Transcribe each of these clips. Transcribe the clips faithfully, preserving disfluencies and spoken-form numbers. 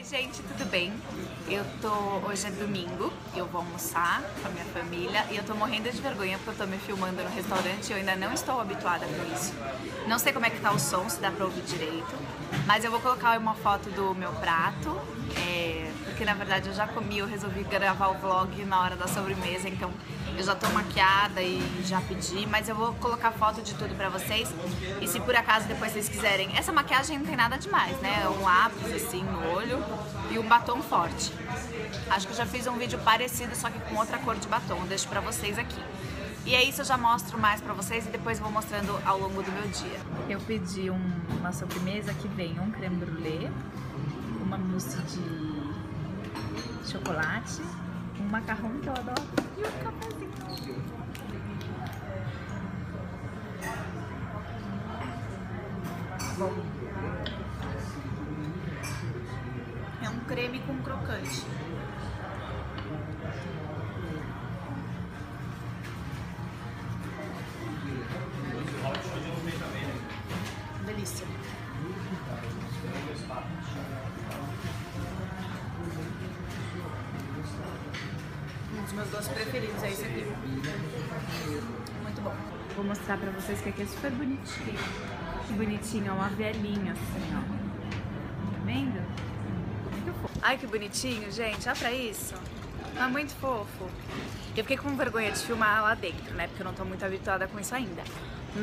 Oi gente, tudo bem? Eu tô... Hoje é domingo, eu vou almoçar com a minha família e eu tô morrendo de vergonha porque eu tô me filmando no restaurante e eu ainda não estou habituada com isso. Não sei como é que tá o som, se dá pra ouvir direito, mas eu vou colocar uma foto do meu prato, é... porque na verdade eu já comi, eu resolvi gravar o vlog na hora da sobremesa, então eu já tô maquiada e já pedi, mas eu vou colocar foto de tudo pra vocês e se por acaso depois vocês quiserem. Essa maquiagem não tem nada demais, né? É um lápis assim no olho e um batom forte. Acho que eu já fiz um vídeo parecido, só que com outra cor de batom, eu deixo pra vocês aqui. E é isso, eu já mostro mais pra vocês e depois vou mostrando ao longo do meu dia. Eu pedi um, uma sobremesa que vem um creme brulee, uma mousse de chocolate, um macarrão que eu adoro e um cafezinho. Bom, é um creme com crocante. Delícia. Um dos meus doces preferidos é esse aqui. Muito bom. Vou mostrar pra vocês que aqui é super bonitinho. Que bonitinho, é uma velhinha assim, ó. Tá vendo? Ai, que bonitinho, gente. Olha pra isso. Tá muito fofo. Eu fiquei com vergonha de filmar lá dentro, né? Porque eu não tô muito habituada com isso ainda.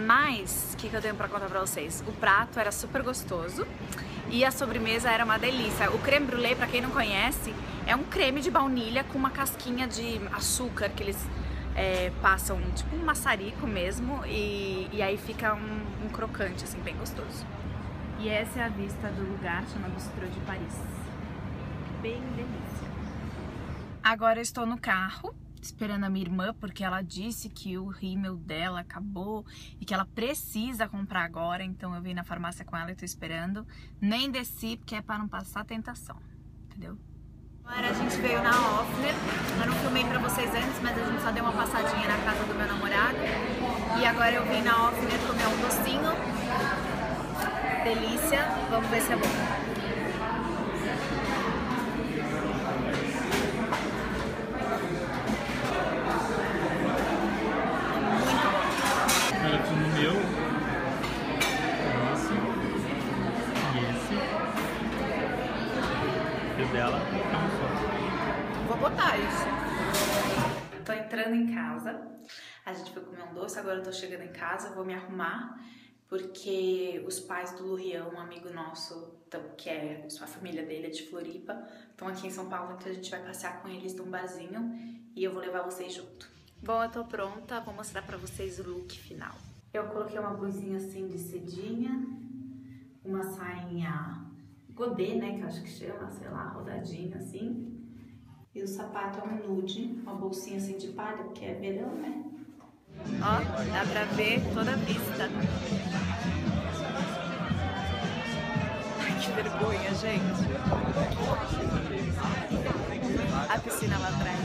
Mas, o que, que eu tenho pra contar pra vocês? O prato era super gostoso e a sobremesa era uma delícia. O creme brulee, pra quem não conhece, é um creme de baunilha com uma casquinha de açúcar que eles é, passam, tipo um maçarico mesmo. E, e aí fica um, um crocante, assim, bem gostoso. E essa é a vista do lugar, chama Bistrô de Paris. Bem delícia. Agora eu estou no carro, esperando a minha irmã, porque ela disse que o rímel dela acabou e que ela precisa comprar agora, então eu vim na farmácia com ela e estou esperando. Nem desci, porque é para não passar tentação, entendeu? Agora a gente veio na Ofner, eu não filmei pra vocês antes, mas a gente só deu uma passadinha na casa do meu namorado. E agora eu vim na Ofner comer um docinho. Delícia, vamos ver se é bom. Dela, vou botar isso. Tô entrando em casa, a gente foi comer um doce, agora eu tô chegando em casa, vou me arrumar, porque os pais do Lurião, um amigo nosso, que é a família dele é de Floripa, estão aqui em São Paulo, então a gente vai passear com eles num barzinho e eu vou levar vocês junto. Bom, eu tô pronta, vou mostrar pra vocês o look final. Eu coloquei uma blusinha assim de cedinha, uma sainha godê, né, que eu acho que chama, sei lá, rodadinha assim. E o sapato é um nude, uma bolsinha assim de palha, porque é verão, né? Ó, dá pra ver toda a vista. Ai, que vergonha, gente. A piscina lá atrás.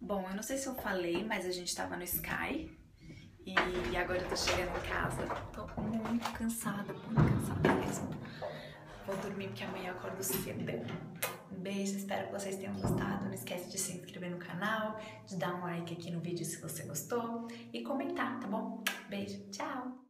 Bom, eu não sei se eu falei, mas a gente tava no Skye. E agora eu tô chegando em casa, tô muito cansada, muito cansada mesmo. Vou dormir porque amanhã eu acordo cedo. Um beijo, espero que vocês tenham gostado. Não esquece de se inscrever no canal, de dar um like aqui no vídeo se você gostou e comentar, tá bom? Beijo, tchau!